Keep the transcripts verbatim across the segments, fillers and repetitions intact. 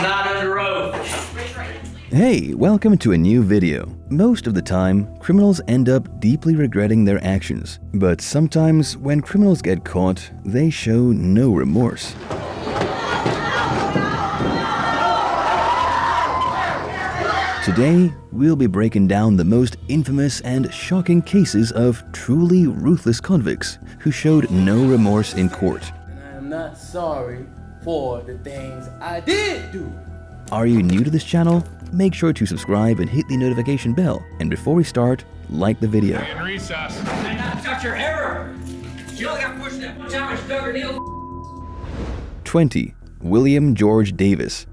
I'm not under oath. Hey, welcome to a new video. Most of the time, criminals end up deeply regretting their actions. But sometimes, when criminals get caught, they show no remorse. Today, we'll be breaking down the most infamous and shocking cases of truly ruthless convicts who showed no remorse in court. And I am not sorry for the things I did do. Are you new to this channel? Make sure to subscribe and hit the notification bell. And before we start, like the video. And recess. Did not touch your error. You only got pushed that one time. twenty. William George Davis.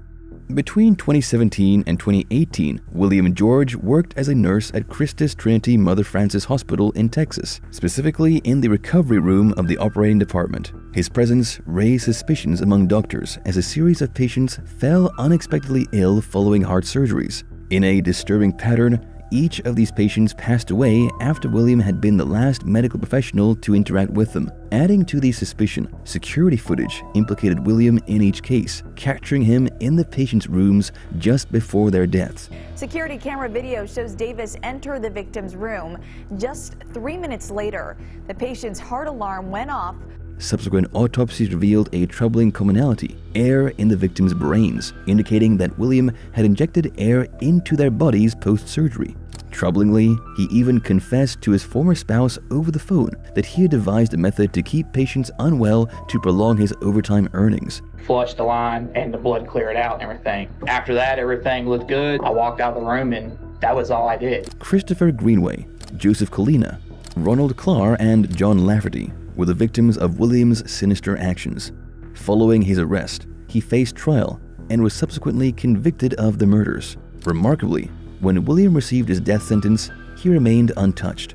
Between twenty seventeen and twenty eighteen, William George worked as a nurse at Christus Trinity Mother Frances Hospital in Texas, specifically in the recovery room of the operating department. His presence raised suspicions among doctors as a series of patients fell unexpectedly ill following heart surgeries. In a disturbing pattern, each of these patients passed away after William had been the last medical professional to interact with them. Adding to the suspicion, security footage implicated William in each case, capturing him in the patient's rooms just before their deaths. Security camera video shows Davis enter the victim's room. Just three minutes later, the patient's heart alarm went off. Subsequent autopsies revealed a troubling commonality: air in the victim's brains, indicating that William had injected air into their bodies post-surgery. Troublingly, he even confessed to his former spouse over the phone that he had devised a method to keep patients unwell to prolong his overtime earnings. Flushed the line and the blood cleared out and everything. After that, everything looked good. I walked out of the room and that was all I did. Christopher Greenway, Joseph Colina, Ronald Clark, and John Lafferty were the victims of William's sinister actions. Following his arrest, he faced trial and was subsequently convicted of the murders. Remarkably, when William received his death sentence, he remained untouched.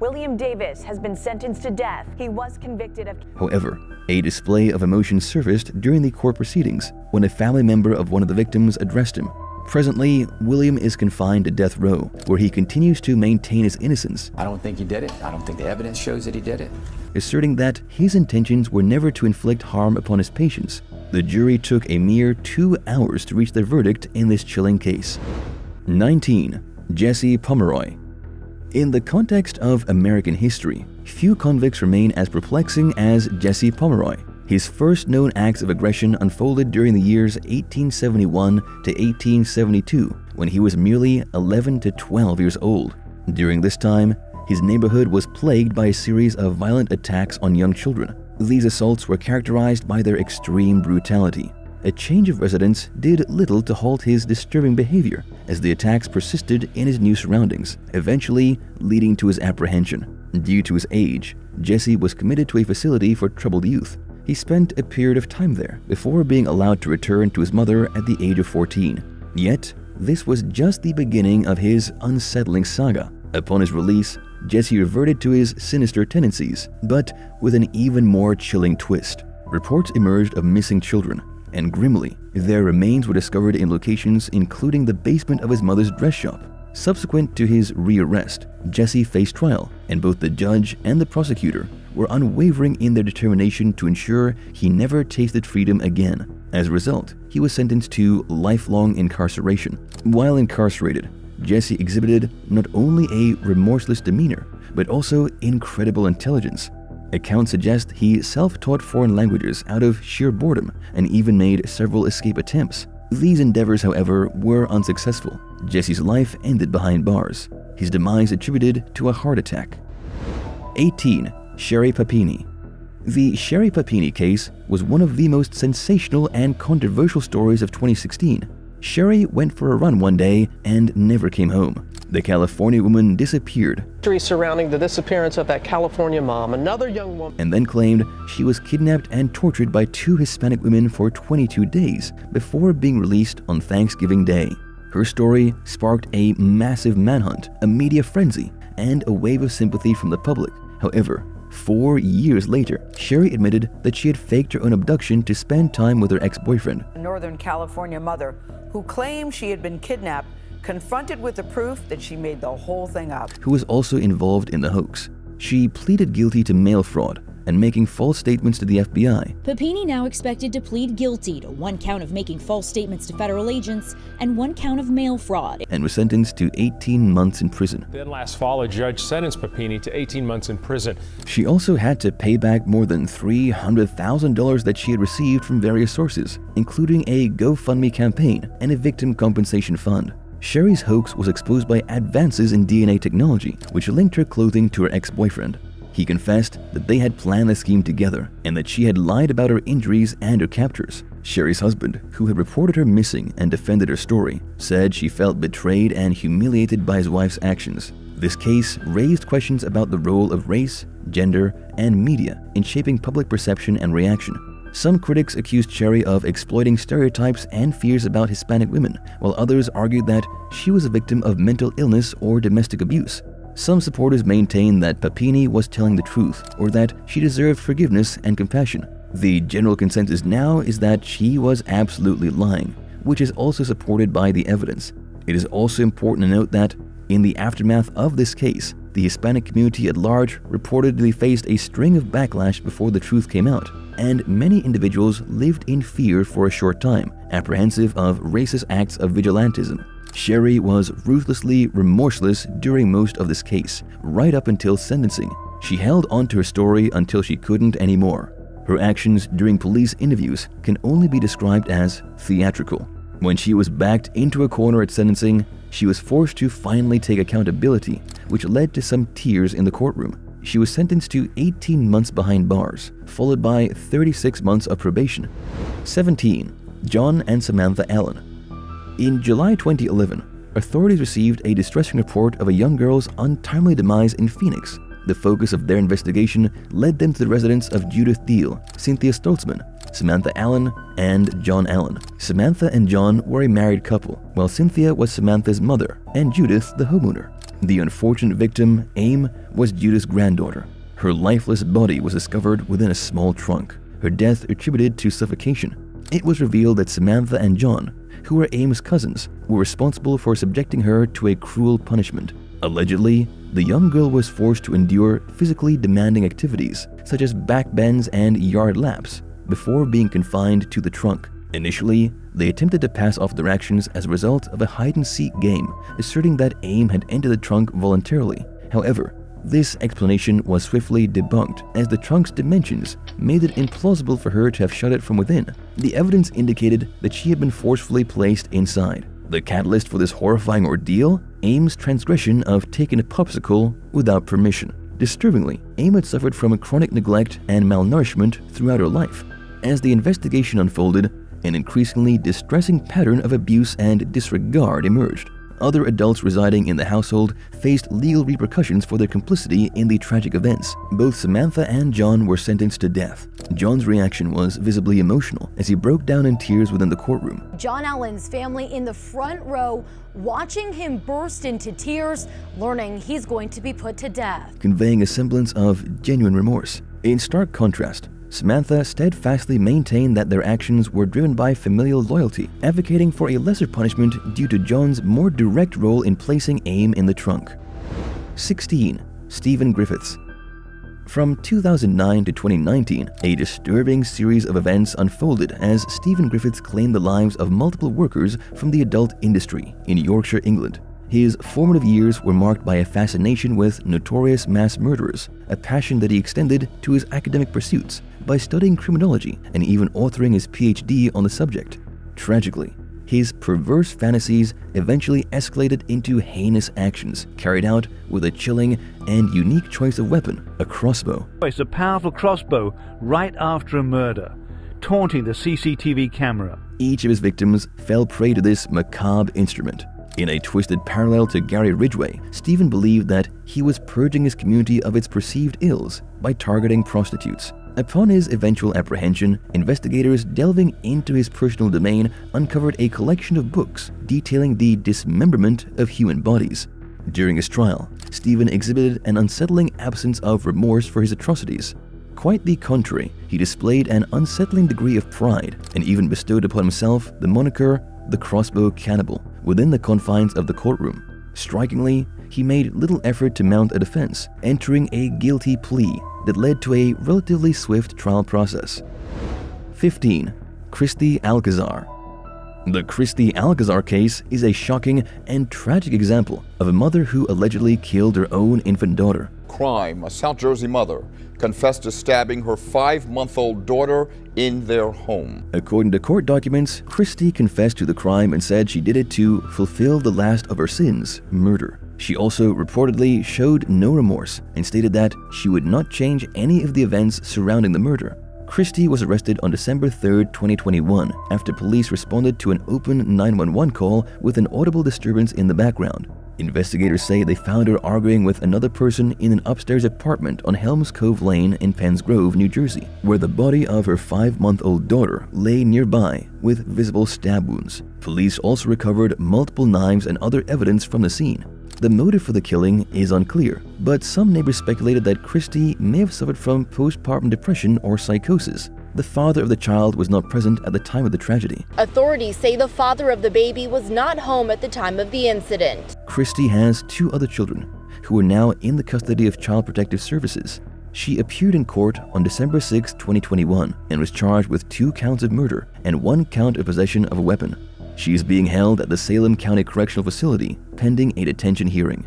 William Davis has been sentenced to death. He was convicted of... However, a display of emotion surfaced during the court proceedings when a family member of one of the victims addressed him. Presently, William is confined to death row, where he continues to maintain his innocence. I don't think he did it. I don't think the evidence shows that he did it. Asserting that his intentions were never to inflict harm upon his patients. The jury took a mere two hours to reach their verdict in this chilling case. nineteen. Jesse Pomeroy. In the context of American history, few convicts remain as perplexing as Jesse Pomeroy. His first known acts of aggression unfolded during the years eighteen seventy-one to eighteen seventy-two, when he was merely eleven to twelve years old. During this time, his neighborhood was plagued by a series of violent attacks on young children. These assaults were characterized by their extreme brutality. A change of residence did little to halt his disturbing behavior, as the attacks persisted in his new surroundings, eventually leading to his apprehension. Due to his age, Jesse was committed to a facility for troubled youth. He spent a period of time there before being allowed to return to his mother at the age of fourteen. Yet, this was just the beginning of his unsettling saga. Upon his release, Jesse reverted to his sinister tendencies, but with an even more chilling twist. Reports emerged of missing children, and grimly, their remains were discovered in locations including the basement of his mother's dress shop. Subsequent to his re-arrest, Jesse faced trial, and both the judge and the prosecutor were unwavering in their determination to ensure he never tasted freedom again. As a result, he was sentenced to lifelong incarceration. While incarcerated, Jesse exhibited not only a remorseless demeanor, but also incredible intelligence. Accounts suggest he self-taught foreign languages out of sheer boredom and even made several escape attempts. These endeavors, however, were unsuccessful. Jesse's life ended behind bars, his demise attributed to a heart attack. eighteen. Sherri Papini. The Sherri Papini case was one of the most sensational and controversial stories of twenty sixteen. Sherri went for a run one day and never came home. The California woman disappeared. Surrounding the disappearance of that California mom, another young woman, and then claimed she was kidnapped and tortured by two Hispanic women for twenty-two days before being released on Thanksgiving Day. Her story sparked a massive manhunt, a media frenzy, and a wave of sympathy from the public. However, four years later, Sherri admitted that she had faked her own abduction to spend time with her ex-boyfriend. A Northern California mother who claimed she had been kidnapped, confronted with the proof that she made the whole thing up. Who was also involved in the hoax. She pleaded guilty to mail fraud, and making false statements to the F B I. Papini now expected to plead guilty to one count of making false statements to federal agents and one count of mail fraud, and was sentenced to eighteen months in prison. Then last fall, a judge sentenced Papini to eighteen months in prison. She also had to pay back more than three hundred thousand dollars that she had received from various sources, including a GoFundMe campaign and a victim compensation fund. Sherri's hoax was exposed by advances in D N A technology, which linked her clothing to her ex-boyfriend. He confessed that they had planned the scheme together and that she had lied about her injuries and her captures. Sherri's husband, who had reported her missing and defended her story, said she felt betrayed and humiliated by his wife's actions. This case raised questions about the role of race, gender, and media in shaping public perception and reaction. Some critics accused Sherri of exploiting stereotypes and fears about Hispanic women, while others argued that she was a victim of mental illness or domestic abuse. Some supporters maintained that Papini was telling the truth or that she deserved forgiveness and compassion. The general consensus now is that she was absolutely lying, which is also supported by the evidence. It is also important to note that, in the aftermath of this case, the Hispanic community at large reportedly faced a string of backlash before the truth came out, and many individuals lived in fear for a short time, apprehensive of racist acts of vigilantism. Sherri was ruthlessly remorseless during most of this case, right up until sentencing. She held on to her story until she couldn't anymore. Her actions during police interviews can only be described as theatrical. When she was backed into a corner at sentencing, she was forced to finally take accountability, which led to some tears in the courtroom. She was sentenced to eighteen months behind bars, followed by thirty-six months of probation. seventeen. John and Samantha Allen. In July twenty eleven, authorities received a distressing report of a young girl's untimely demise in Phoenix. The focus of their investigation led them to the residence of Judith Thiel, Cynthia Stoltzman, Samantha Allen, and John Allen. Samantha and John were a married couple, while Cynthia was Samantha's mother and Judith the homeowner. The unfortunate victim, Aime, was Judith's granddaughter. Her lifeless body was discovered within a small trunk, her death attributed to suffocation. It was revealed that Samantha and John, who were Aime's cousins, were responsible for subjecting her to a cruel punishment. Allegedly, the young girl was forced to endure physically demanding activities, such as back bends and yard laps, before being confined to the trunk. Initially, they attempted to pass off their actions as a result of a hide-and-seek game, asserting that Aime had entered the trunk voluntarily. However, this explanation was swiftly debunked, as the trunk's dimensions made it implausible for her to have shut it from within. The evidence indicated that she had been forcefully placed inside. The catalyst for this horrifying ordeal? Aime's transgression of taking a popsicle without permission. Disturbingly, Aime had suffered from a chronic neglect and malnourishment throughout her life. As the investigation unfolded, an increasingly distressing pattern of abuse and disregard emerged. Other adults residing in the household faced legal repercussions for their complicity in the tragic events. Both Samantha and John were sentenced to death. John's reaction was visibly emotional as he broke down in tears within the courtroom. John Allen's family in the front row watching him burst into tears, learning he's going to be put to death, conveying a semblance of genuine remorse. In stark contrast, Samantha steadfastly maintained that their actions were driven by familial loyalty, advocating for a lesser punishment due to John's more direct role in placing Aime in the trunk. sixteen. Stephen Griffiths. From two thousand nine to twenty nineteen, a disturbing series of events unfolded as Stephen Griffiths claimed the lives of multiple workers from the adult industry in Yorkshire, England. His formative years were marked by a fascination with notorious mass murderers, a passion that he extended to his academic pursuits by studying criminology and even authoring his P H D on the subject. Tragically, his perverse fantasies eventually escalated into heinous actions carried out with a chilling and unique choice of weapon, a crossbow. It's a powerful crossbow right after a murder, taunting the C C T V camera. Each of his victims fell prey to this macabre instrument. In a twisted parallel to Gary Ridgway, Stephen believed that he was purging his community of its perceived ills by targeting prostitutes. Upon his eventual apprehension, investigators delving into his personal domain uncovered a collection of books detailing the dismemberment of human bodies. During his trial, Stephen exhibited an unsettling absence of remorse for his atrocities. Quite the contrary, he displayed an unsettling degree of pride and even bestowed upon himself the moniker the Crossbow Cannibal within the confines of the courtroom. Strikingly, he made little effort to mount a defense, entering a guilty plea that led to a relatively swift trial process. fifteen. Kristi Alcazar. The Kristi Alcazar case is a shocking and tragic example of a mother who allegedly killed her own infant daughter. Crime: a South Jersey mother confessed to stabbing her five-month-old daughter in their home. According to court documents, Kristi confessed to the crime and said she did it to fulfill the last of her sins, murder. She also reportedly showed no remorse and stated that she would not change any of the events surrounding the murder. Kristi was arrested on December third, twenty twenty-one, after police responded to an open nine one one call with an audible disturbance in the background. Investigators say they found her arguing with another person in an upstairs apartment on Helms Cove Lane in Penn's Grove, New Jersey, where the body of her five-month-old daughter lay nearby with visible stab wounds. Police also recovered multiple knives and other evidence from the scene. The motive for the killing is unclear, but some neighbors speculated that Kristi may have suffered from postpartum depression or psychosis. The father of the child was not present at the time of the tragedy. Authorities say the father of the baby was not home at the time of the incident. Kristi has two other children who are now in the custody of Child Protective Services. She appeared in court on December sixth, twenty twenty-one and was charged with two counts of murder and one count of possession of a weapon. She is being held at the Salem County Correctional Facility pending a detention hearing.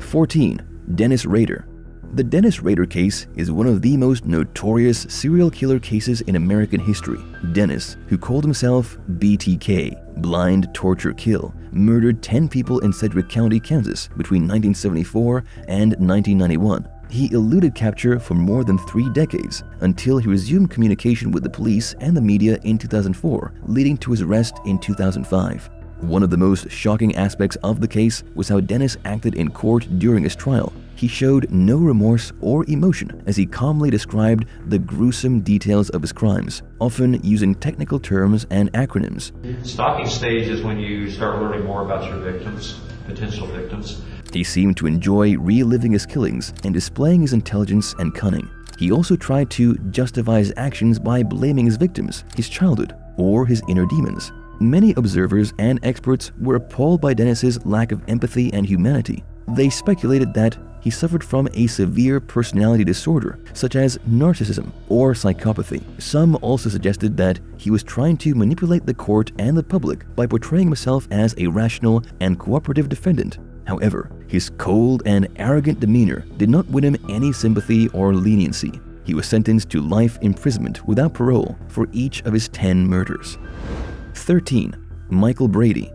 fourteen. Dennis Rader. The Dennis Rader case is one of the most notorious serial killer cases in American history. Dennis, who called himself B T K, Blind Torture Kill, murdered ten people in Sedgwick County, Kansas between nineteen seventy-four and nineteen ninety-one. He eluded capture for more than three decades until he resumed communication with the police and the media in two thousand four, leading to his arrest in two thousand five. One of the most shocking aspects of the case was how Dennis acted in court during his trial. He showed no remorse or emotion as he calmly described the gruesome details of his crimes, often using technical terms and acronyms. Stalking stage is when you start learning more about your victims, potential victims. He seemed to enjoy reliving his killings and displaying his intelligence and cunning. He also tried to justify his actions by blaming his victims, his childhood, or his inner demons. Many observers and experts were appalled by Dennis's lack of empathy and humanity. They speculated that he suffered from a severe personality disorder, such as narcissism or psychopathy. Some also suggested that he was trying to manipulate the court and the public by portraying himself as a rational and cooperative defendant. However, his cold and arrogant demeanor did not win him any sympathy or leniency. He was sentenced to life imprisonment without parole for each of his ten murders. thirteen. Michael Brady.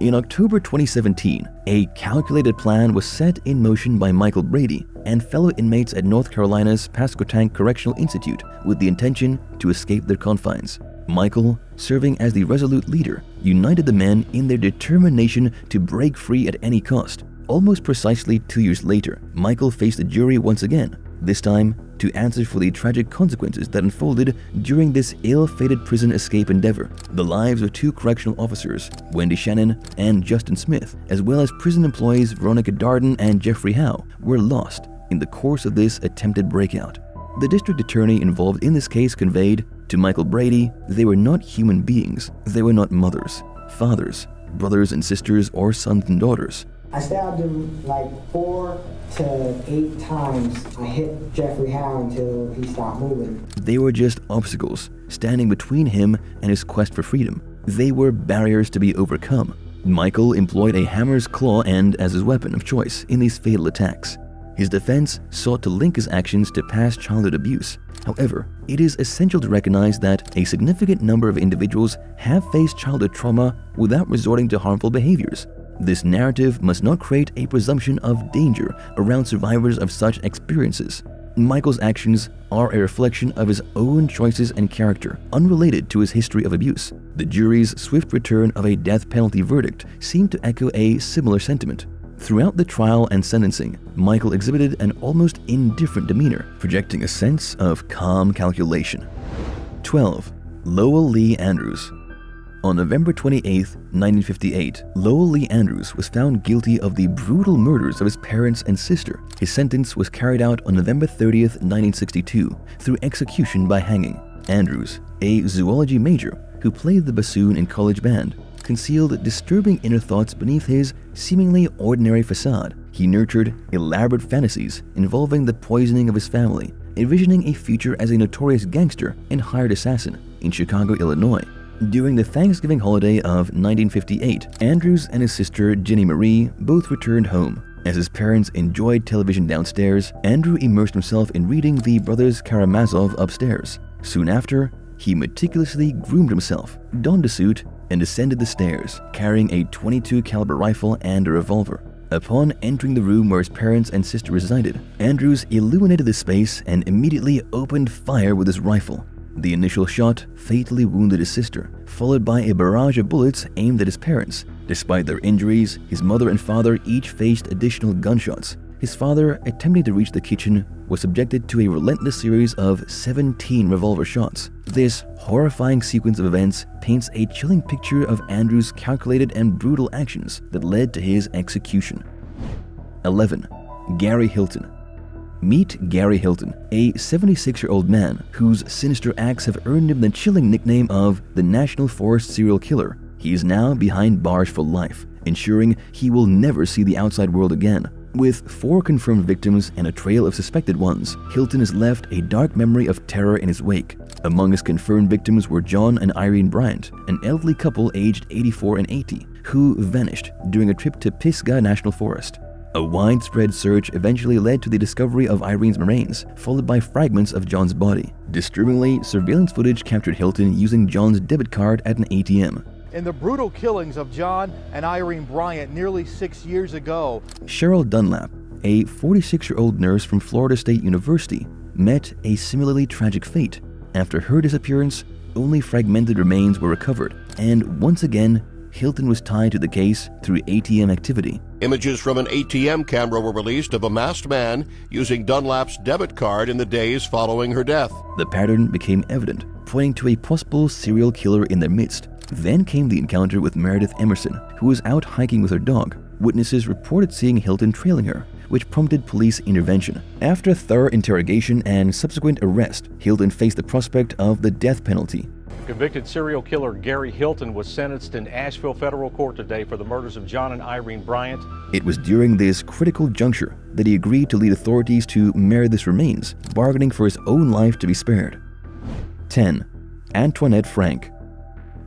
In October twenty seventeen, a calculated plan was set in motion by Michael Brady and fellow inmates at North Carolina's Pasquotank Correctional Institute with the intention to escape their confines. Michael, serving as the resolute leader, united the men in their determination to break free at any cost. Almost precisely two years later, Michael faced a jury once again, this time to answer for the tragic consequences that unfolded during this ill-fated prison escape endeavor. The lives of two correctional officers, Wendy Shannon and Justin Smith, as well as prison employees Veronica Darden and Jeffrey Howe, were lost in the course of this attempted breakout. The district attorney involved in this case conveyed to Michael Brady, they were not human beings. They were not mothers, fathers, brothers and sisters, or sons and daughters. I stabbed him like four to eight times. I hit Jeffrey Howe until he stopped moving. They were just obstacles standing between him and his quest for freedom. They were barriers to be overcome. Michael employed a hammer's claw end as his weapon of choice in these fatal attacks. His defense sought to link his actions to past childhood abuse. However, it is essential to recognize that a significant number of individuals have faced childhood trauma without resorting to harmful behaviors. This narrative must not create a presumption of danger around survivors of such experiences. Michael's actions are a reflection of his own choices and character, unrelated to his history of abuse. The jury's swift return of a death penalty verdict seemed to echo a similar sentiment. Throughout the trial and sentencing, Michael exhibited an almost indifferent demeanor, projecting a sense of calm calculation. twelve. Lowell Lee Andrews. On November twenty-eighth, nineteen fifty-eight, Lowell Lee Andrews was found guilty of the brutal murders of his parents and sister. His sentence was carried out on November thirtieth, nineteen sixty-two, through execution by hanging. Andrews, a zoology major who played the bassoon in college band, concealed disturbing inner thoughts beneath his seemingly ordinary facade. He nurtured elaborate fantasies involving the poisoning of his family, envisioning a future as a notorious gangster and hired assassin in Chicago, Illinois. During the Thanksgiving holiday of nineteen fifty-eight, Andrews and his sister Jenny Marie both returned home. As his parents enjoyed television downstairs, Andrew immersed himself in reading the Brothers Karamazov upstairs. Soon after, he meticulously groomed himself, donned a suit, and descended the stairs, carrying a twenty-two caliber rifle and a revolver. Upon entering the room where his parents and sister resided, Andrews illuminated the space and immediately opened fire with his rifle. The initial shot fatally wounded his sister, followed by a barrage of bullets aimed at his parents. Despite their injuries, his mother and father each faced additional gunshots. His father, attempting to reach the kitchen, was subjected to a relentless series of seventeen revolver shots. This horrifying sequence of events paints a chilling picture of Andrews' calculated and brutal actions that led to his execution. eleven. Gary Hilton. Meet Gary Hilton, a seventy-six-year-old man whose sinister acts have earned him the chilling nickname of the National Forest Serial Killer. He is now behind bars for life, ensuring he will never see the outside world again. With four confirmed victims and a trail of suspected ones, Hilton has left a dark memory of terror in his wake. Among his confirmed victims were John and Irene Bryant, an elderly couple aged eighty-four and eighty, who vanished during a trip to Pisgah National Forest. A widespread search eventually led to the discovery of Irene's remains, followed by fragments of John's body. Disturbingly, surveillance footage captured Hilton using John's debit card at an A T M. In the brutal killings of John and Irene Bryant nearly six years ago, Cheryl Dunlap, a forty-six-year-old nurse from Florida State University, met a similarly tragic fate. After her disappearance, only fragmented remains were recovered, and once again, Hilton was tied to the case through A T M activity. Images from an A T M camera were released of a masked man using Dunlap's debit card in the days following her death. The pattern became evident, pointing to a possible serial killer in their midst. Then came the encounter with Meredith Emerson, who was out hiking with her dog. Witnesses reported seeing Hilton trailing her, which prompted police intervention. After thorough interrogation and subsequent arrest, Hilton faced the prospect of the death penalty. Convicted serial killer Gary Hilton was sentenced in Asheville Federal Court today for the murders of John and Irene Bryant. It was during this critical juncture that he agreed to lead authorities to Meredith's remains, bargaining for his own life to be spared. ten. Antoinette Frank.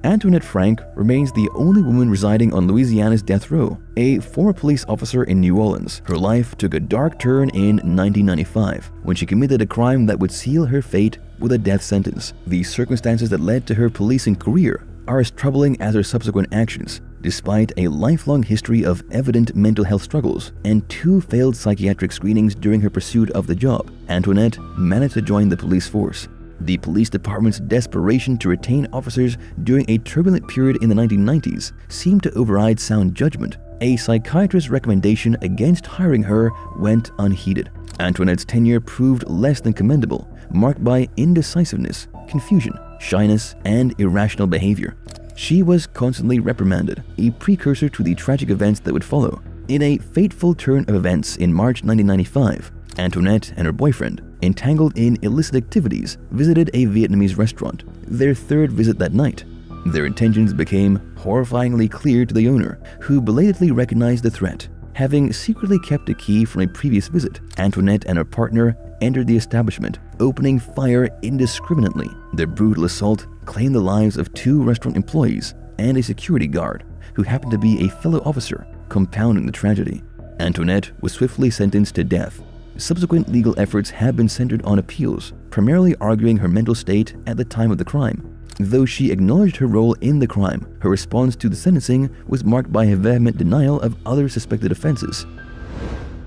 Antoinette Frank remains the only woman residing on Louisiana's death row, a former police officer in New Orleans. Her life took a dark turn in nineteen ninety-five when she committed a crime that would seal her fate with a death sentence. The circumstances that led to her policing career are as troubling as her subsequent actions. Despite a lifelong history of evident mental health struggles and two failed psychiatric screenings during her pursuit of the job, Antoinette managed to join the police force. The police department's desperation to retain officers during a turbulent period in the nineteen nineties seemed to override sound judgment. A psychiatrist's recommendation against hiring her went unheeded. Antoinette's tenure proved less than commendable, marked by indecisiveness, confusion, shyness, and irrational behavior. She was constantly reprimanded, a precursor to the tragic events that would follow. In a fateful turn of events in March nineteen ninety-five, Antoinette and her boyfriend, entangled in illicit activities, visited a Vietnamese restaurant, their third visit that night. Their intentions became horrifyingly clear to the owner, who belatedly recognized the threat. Having secretly kept a key from a previous visit, Antoinette and her partner entered the establishment, opening fire indiscriminately. Their brutal assault claimed the lives of two restaurant employees and a security guard, who happened to be a fellow officer, compounding the tragedy. Antoinette was swiftly sentenced to death. Subsequent legal efforts have been centered on appeals, primarily arguing her mental state at the time of the crime. Though she acknowledged her role in the crime, her response to the sentencing was marked by a vehement denial of other suspected offenses.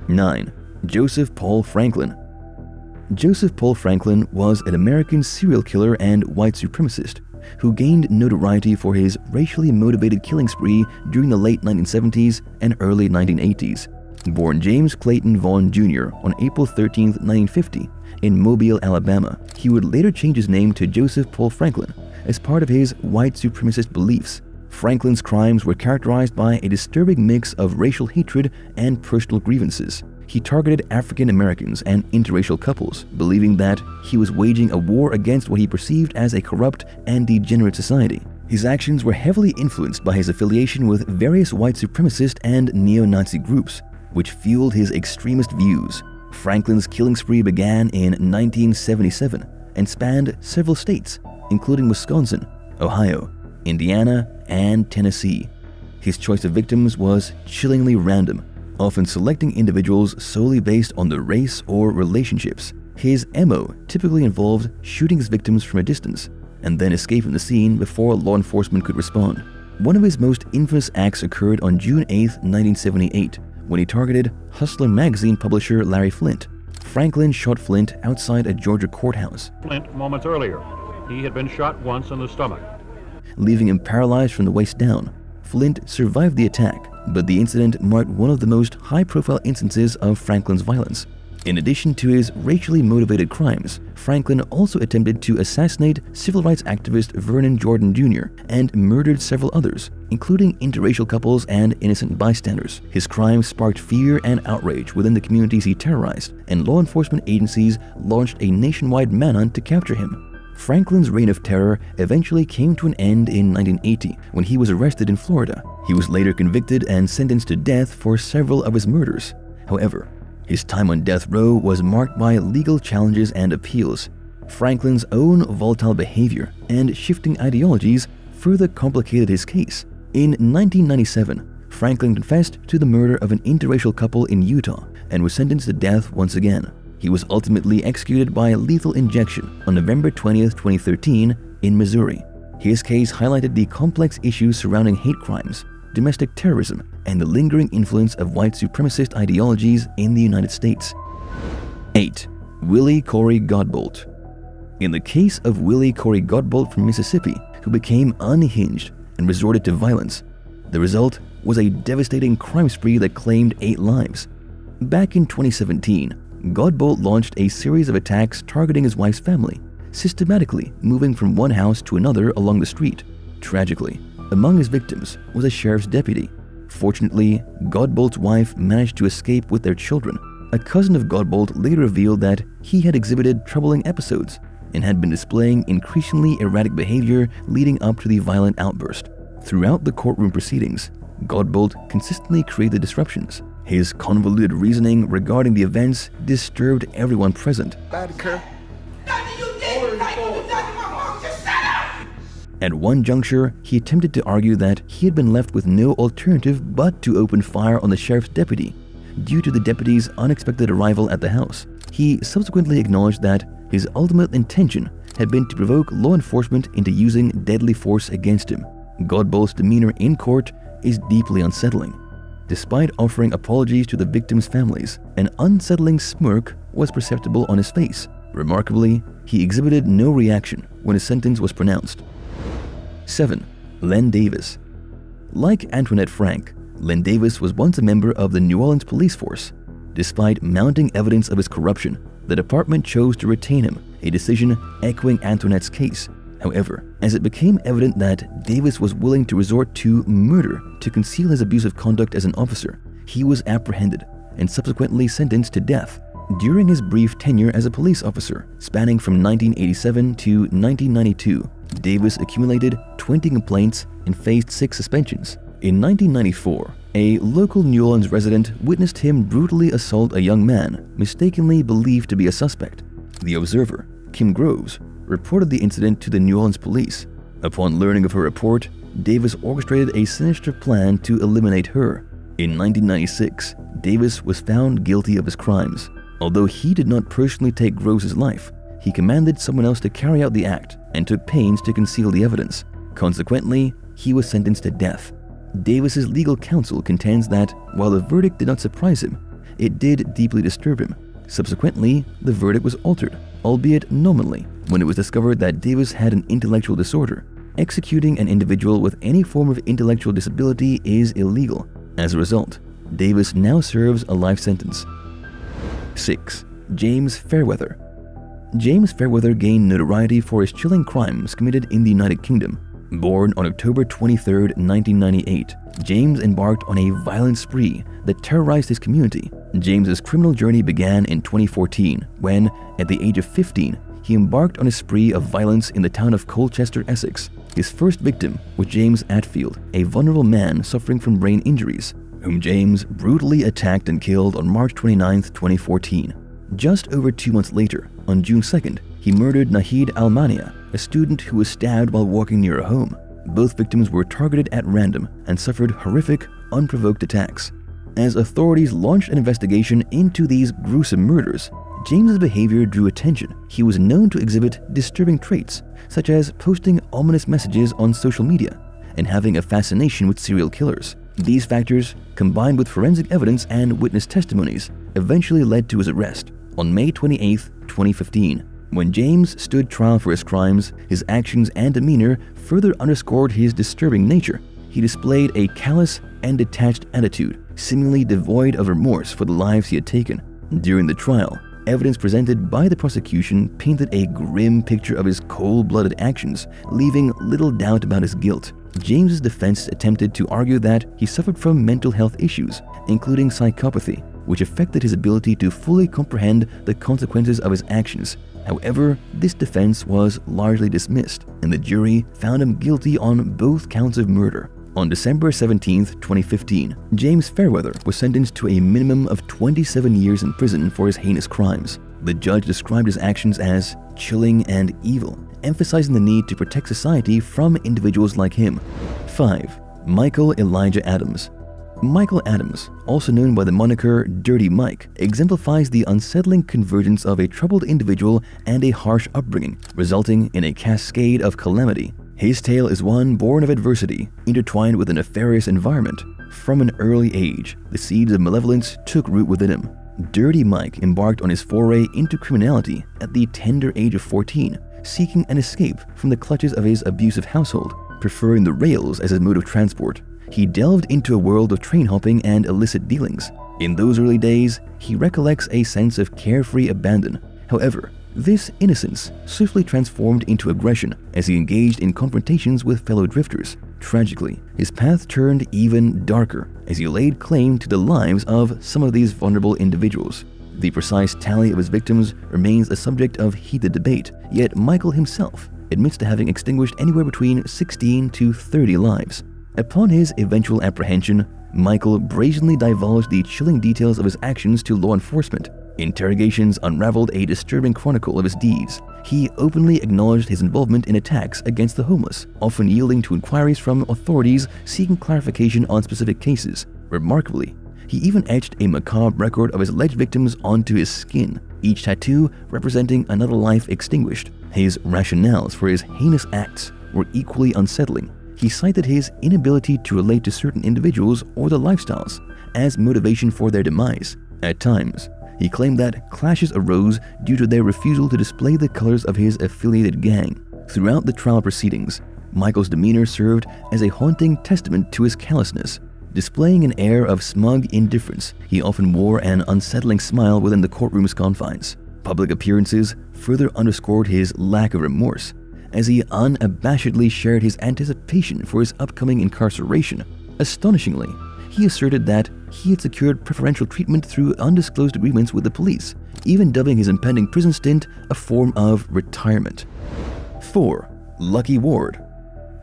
nine. Joseph Paul Franklin. Joseph Paul Franklin was an American serial killer and white supremacist who gained notoriety for his racially motivated killing spree during the late nineteen seventies and early nineteen eighties. Born James Clayton Vaughn Junior on April thirteenth, nineteen fifty, in Mobile, Alabama, he would later change his name to Joseph Paul Franklin as part of his white supremacist beliefs. Franklin's crimes were characterized by a disturbing mix of racial hatred and personal grievances. He targeted African Americans and interracial couples, believing that he was waging a war against what he perceived as a corrupt and degenerate society. His actions were heavily influenced by his affiliation with various white supremacist and neo-Nazi groups, which fueled his extremist views. Franklin's killing spree began in nineteen seventy-seven and spanned several states, including Wisconsin, Ohio, Indiana, and Tennessee. His choice of victims was chillingly random, often selecting individuals solely based on their race or relationships. His M O typically involved shooting his victims from a distance and then escaping the scene before law enforcement could respond. One of his most infamous acts occurred on June eighth, nineteen seventy-eight, when he targeted Hustler magazine publisher Larry Flynt. Franklin shot Flynt outside a Georgia courthouse. Flynt, moments earlier, he had been shot once in the stomach, leaving him paralyzed from the waist down. Flynt survived the attack, but the incident marked one of the most high-profile instances of Franklin's violence. In addition to his racially motivated crimes, Franklin also attempted to assassinate civil rights activist Vernon Jordan Junior and murdered several others, including interracial couples and innocent bystanders. His crimes sparked fear and outrage within the communities he terrorized, and law enforcement agencies launched a nationwide manhunt to capture him. Franklin's reign of terror eventually came to an end in nineteen eighty when he was arrested in Florida. He was later convicted and sentenced to death for several of his murders. However, his time on death row was marked by legal challenges and appeals. Franklin's own volatile behavior and shifting ideologies further complicated his case. In nineteen ninety-seven, Franklin confessed to the murder of an interracial couple in Utah and was sentenced to death once again. He was ultimately executed by lethal injection on November twentieth, twenty thirteen in Missouri. His case highlighted the complex issues surrounding hate crimes, domestic terrorism, and the lingering influence of white supremacist ideologies in the United States. eight. Willie Corey Godbolt. In the case of Willie Corey Godbolt from Mississippi, who became unhinged and resorted to violence, the result was a devastating crime spree that claimed eight lives. Back in twenty seventeen, Godbolt launched a series of attacks targeting his wife's family, systematically moving from one house to another along the street. Tragically, among his victims was a sheriff's deputy. Fortunately, Godbolt's wife managed to escape with their children. A cousin of Godbolt later revealed that he had exhibited troubling episodes and had been displaying increasingly erratic behavior leading up to the violent outburst. Throughout the courtroom proceedings, Godbolt consistently created disruptions. His convoluted reasoning regarding the events disturbed everyone present. At one juncture, he attempted to argue that he had been left with no alternative but to open fire on the sheriff's deputy due to the deputy's unexpected arrival at the house. He subsequently acknowledged that his ultimate intention had been to provoke law enforcement into using deadly force against him. Godbolt's demeanor in court is deeply unsettling. Despite offering apologies to the victims' families, an unsettling smirk was perceptible on his face. Remarkably, he exhibited no reaction when his sentence was pronounced. seven. Len Davis. Like Antoinette Frank, Len Davis was once a member of the New Orleans police force. Despite mounting evidence of his corruption, the department chose to retain him, a decision echoing Antoinette's case. However, as it became evident that Davis was willing to resort to murder to conceal his abusive conduct as an officer, he was apprehended and subsequently sentenced to death. During his brief tenure as a police officer, spanning from nineteen eighty-seven to nineteen ninety-two, Davis accumulated twenty complaints and faced six suspensions. In nineteen ninety-four, a local New Orleans resident witnessed him brutally assault a young man mistakenly believed to be a suspect. The observer, Kim Groves, reported the incident to the New Orleans police. Upon learning of her report, Davis orchestrated a sinister plan to eliminate her. In nineteen ninety-six, Davis was found guilty of his crimes. Although he did not personally take Groves' life, he commanded someone else to carry out the act and took pains to conceal the evidence. Consequently, he was sentenced to death. Davis's legal counsel contends that while the verdict did not surprise him, it did deeply disturb him. Subsequently, the verdict was altered, albeit nominally, when it was discovered that Davis had an intellectual disorder. Executing an individual with any form of intellectual disability is illegal. As a result, Davis now serves a life sentence. six. James Fairweather. James Fairweather gained notoriety for his chilling crimes committed in the United Kingdom. Born on October twenty-third, nineteen ninety-eight, James embarked on a violent spree that terrorized his community. James's criminal journey began in twenty fourteen when, at the age of fifteen, he embarked on a spree of violence in the town of Colchester, Essex. His first victim was James Atfield, a vulnerable man suffering from brain injuries, whom James brutally attacked and killed on March twenty-ninth, twenty fourteen. Just over two months later, on June second, he murdered Nahid Almania, a student who was stabbed while walking near a home. Both victims were targeted at random and suffered horrific, unprovoked attacks. As authorities launched an investigation into these gruesome murders, James's behavior drew attention. He was known to exhibit disturbing traits, such as posting ominous messages on social media and having a fascination with serial killers. These factors, combined with forensic evidence and witness testimonies, eventually led to his arrest on May twenty-eighth, twenty fifteen. When James stood trial for his crimes, his actions and demeanor further underscored his disturbing nature. He displayed a callous and detached attitude, seemingly devoid of remorse for the lives he had taken. During the trial, evidence presented by the prosecution painted a grim picture of his cold-blooded actions, leaving little doubt about his guilt. James's defense attempted to argue that he suffered from mental health issues, including psychopathy, which affected his ability to fully comprehend the consequences of his actions. However, this defense was largely dismissed, and the jury found him guilty on both counts of murder. On December seventeenth, twenty fifteen, James Fairweather was sentenced to a minimum of twenty-seven years in prison for his heinous crimes. The judge described his actions as chilling and evil, emphasizing the need to protect society from individuals like him. five. Michael Elijah Adams. Michael Adams, also known by the moniker Dirty Mike, exemplifies the unsettling convergence of a troubled individual and a harsh upbringing, resulting in a cascade of calamity. His tale is one born of adversity, intertwined with a nefarious environment. From an early age, the seeds of malevolence took root within him. Dirty Mike embarked on his foray into criminality at the tender age of fourteen, seeking an escape from the clutches of his abusive household, preferring the rails as his mode of transport. He delved into a world of train hopping and illicit dealings. In those early days, he recollects a sense of carefree abandon. However, this innocence swiftly transformed into aggression as he engaged in confrontations with fellow drifters. Tragically, his path turned even darker as he laid claim to the lives of some of these vulnerable individuals. The precise tally of his victims remains a subject of heated debate, yet Michael himself admits to having extinguished anywhere between sixteen to thirty lives. Upon his eventual apprehension, Michael brazenly divulged the chilling details of his actions to law enforcement. Interrogations unraveled a disturbing chronicle of his deeds. He openly acknowledged his involvement in attacks against the homeless, often yielding to inquiries from authorities seeking clarification on specific cases. Remarkably, he even etched a macabre record of his alleged victims onto his skin, each tattoo representing another life extinguished. His rationales for his heinous acts were equally unsettling. He cited his inability to relate to certain individuals or their lifestyles as motivation for their demise. At times, he claimed that clashes arose due to their refusal to display the colors of his affiliated gang. Throughout the trial proceedings, Michael's demeanor served as a haunting testament to his callousness. Displaying an air of smug indifference, he often wore an unsettling smile within the courtroom's confines. Public appearances further underscored his lack of remorse, as he unabashedly shared his anticipation for his upcoming incarceration. Astonishingly, he asserted that he had secured preferential treatment through undisclosed agreements with the police, even dubbing his impending prison stint a form of retirement. four. Lucky Ward.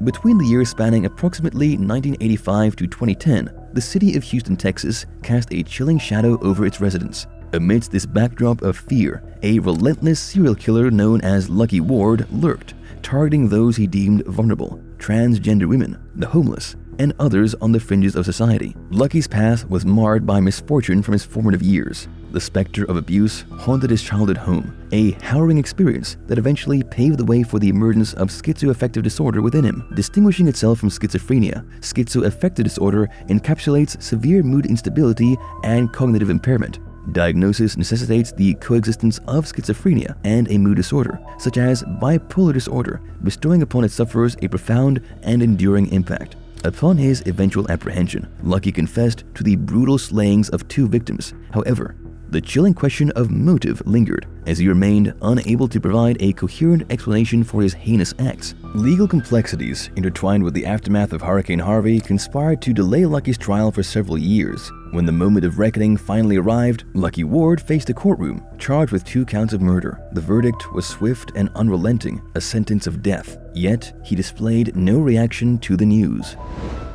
Between the years spanning approximately nineteen eighty-five to twenty ten, the city of Houston, Texas cast a chilling shadow over its residents. Amidst this backdrop of fear, a relentless serial killer known as Lucky Ward lurked, targeting those he deemed vulnerable: transgender women, the homeless, and others on the fringes of society. Lucky's path was marred by misfortune from his formative years. The specter of abuse haunted his childhood home, a harrowing experience that eventually paved the way for the emergence of schizoaffective disorder within him. Distinguishing itself from schizophrenia, schizoaffective disorder encapsulates severe mood instability and cognitive impairment. Diagnosis necessitates the coexistence of schizophrenia and a mood disorder, such as bipolar disorder, bestowing upon its sufferers a profound and enduring impact. Upon his eventual apprehension, Lucky confessed to the brutal slayings of two victims. However, the chilling question of motive lingered, as he remained unable to provide a coherent explanation for his heinous acts. Legal complexities intertwined with the aftermath of Hurricane Harvey conspired to delay Lucky's trial for several years. When the moment of reckoning finally arrived, Lucky Ward faced a courtroom charged with two counts of murder. The verdict was swift and unrelenting, a sentence of death. Yet, he displayed no reaction to the news.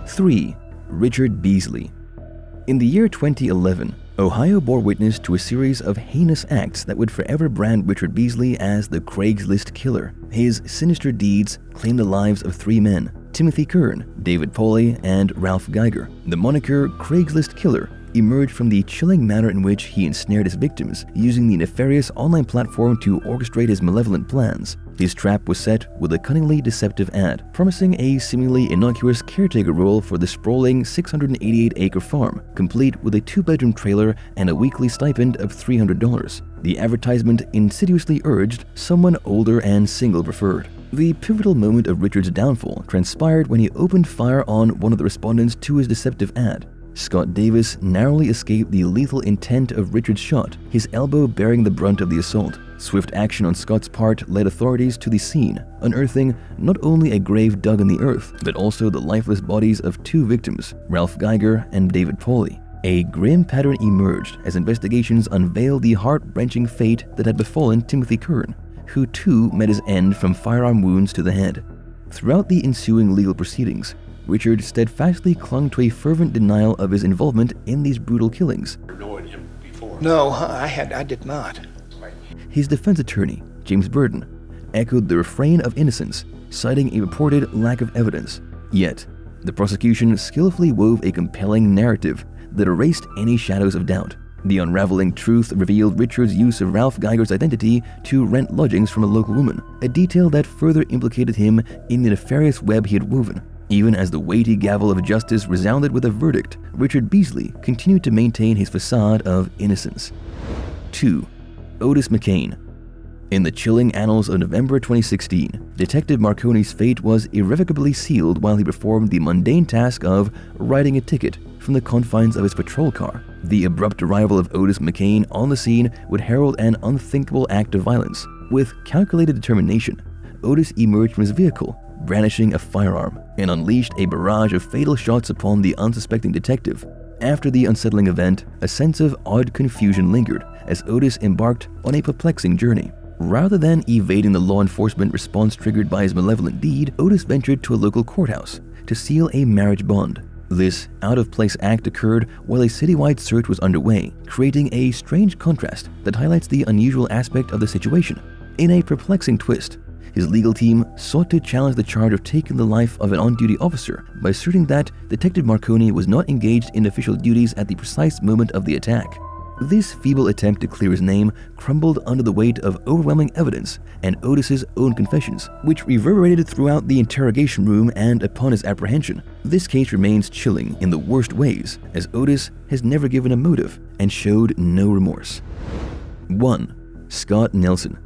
three. Richard Beasley. In the year twenty eleven, Ohio bore witness to a series of heinous acts that would forever brand Richard Beasley as the Craigslist killer. His sinister deeds claimed the lives of three men, Timothy Kern, David Pauley, and Ralph Geiger. The moniker Craigslist Killer emerged from the chilling manner in which he ensnared his victims, using the nefarious online platform to orchestrate his malevolent plans. His trap was set with a cunningly deceptive ad, promising a seemingly innocuous caretaker role for the sprawling six hundred eighty-eight acre farm, complete with a two-bedroom trailer and a weekly stipend of three hundred dollars. The advertisement insidiously urged someone older and single preferred. The pivotal moment of Richard's downfall transpired when he opened fire on one of the respondents to his deceptive ad. Scott Davis narrowly escaped the lethal intent of Richard's shot, his elbow bearing the brunt of the assault. Swift action on Scott's part led authorities to the scene, unearthing not only a grave dug in the earth, but also the lifeless bodies of two victims, Ralph Geiger and David Pauley. A grim pattern emerged as investigations unveiled the heart-wrenching fate that had befallen Timothy Kern, who too met his end from firearm wounds to the head. Throughout the ensuing legal proceedings, Richard steadfastly clung to a fervent denial of his involvement in these brutal killings. Knowing him before. No, I had, I did not. His defense attorney, James Burden, echoed the refrain of innocence, citing a reported lack of evidence. Yet, the prosecution skillfully wove a compelling narrative that erased any shadows of doubt. The unraveling truth revealed Richard's use of Ralph Geiger's identity to rent lodgings from a local woman, a detail that further implicated him in the nefarious web he had woven. Even as the weighty gavel of justice resounded with a verdict, Richard Beasley continued to maintain his facade of innocence. two. Otis McCain. In the chilling annals of November twenty sixteen, Detective Marconi's fate was irrevocably sealed while he performed the mundane task of writing a ticket from the confines of his patrol car. The abrupt arrival of Otis McCain on the scene would herald an unthinkable act of violence. With calculated determination, Otis emerged from his vehicle, brandishing a firearm, and unleashed a barrage of fatal shots upon the unsuspecting detective. After the unsettling event, a sense of odd confusion lingered as Otis embarked on a perplexing journey. Rather than evading the law enforcement response triggered by his malevolent deed, Otis ventured to a local courthouse to seal a marriage bond. This out-of-place act occurred while a citywide search was underway, creating a strange contrast that highlights the unusual aspect of the situation. In a perplexing twist, his legal team sought to challenge the charge of taking the life of an on-duty officer by asserting that Detective Marconi was not engaged in official duties at the precise moment of the attack. This feeble attempt to clear his name crumbled under the weight of overwhelming evidence and Otis's own confessions, which reverberated throughout the interrogation room and upon his apprehension. This case remains chilling in the worst ways, as Otis has never given a motive and showed no remorse. one. Scott Nelson.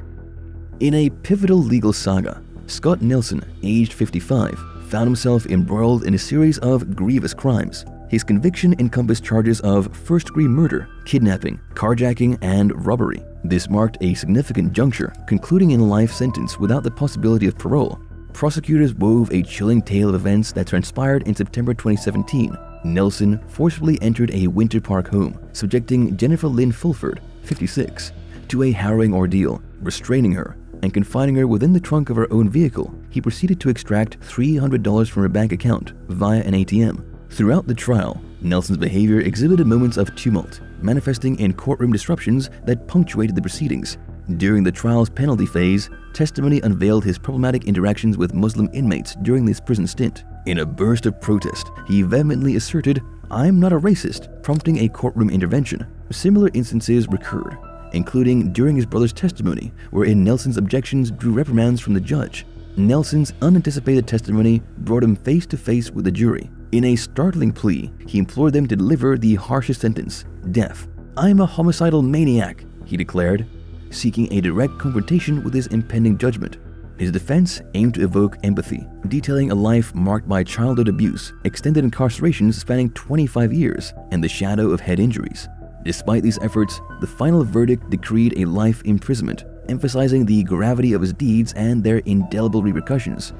In a pivotal legal saga, Scott Nelson, aged fifty-five, found himself embroiled in a series of grievous crimes. His conviction encompassed charges of first-degree murder, kidnapping, carjacking, and robbery. This marked a significant juncture, concluding in a life sentence without the possibility of parole. Prosecutors wove a chilling tale of events that transpired in September twenty seventeen. Nelson forcibly entered a Winter Park home, subjecting Jennifer Lynn Fulford, fifty-six, to a harrowing ordeal, restraining her, and confining her within the trunk of her own vehicle. He proceeded to extract three hundred dollars from her bank account via an A T M. Throughout the trial, Nelson's behavior exhibited moments of tumult, manifesting in courtroom disruptions that punctuated the proceedings. During the trial's penalty phase, testimony unveiled his problematic interactions with Muslim inmates during his prison stint. In a burst of protest, he vehemently asserted, "I'm not a racist," prompting a courtroom intervention. Similar instances recurred, including during his brother's testimony, wherein Nelson's objections drew reprimands from the judge. Nelson's unanticipated testimony brought him face to face with the jury. In a startling plea, he implored them to deliver the harshest sentence, death. "I'm a homicidal maniac," he declared, seeking a direct confrontation with his impending judgment. His defense aimed to evoke empathy, detailing a life marked by childhood abuse, extended incarceration spanning twenty-five years, and the shadow of head injuries. Despite these efforts, the final verdict decreed a life imprisonment, emphasizing the gravity of his deeds and their indelible repercussions.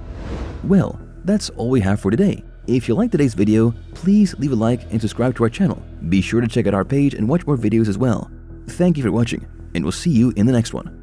Well, that's all we have for today. If you liked today's video, please leave a like and subscribe to our channel. Be sure to check out our page and watch more videos as well. Thank you for watching, and we'll see you in the next one.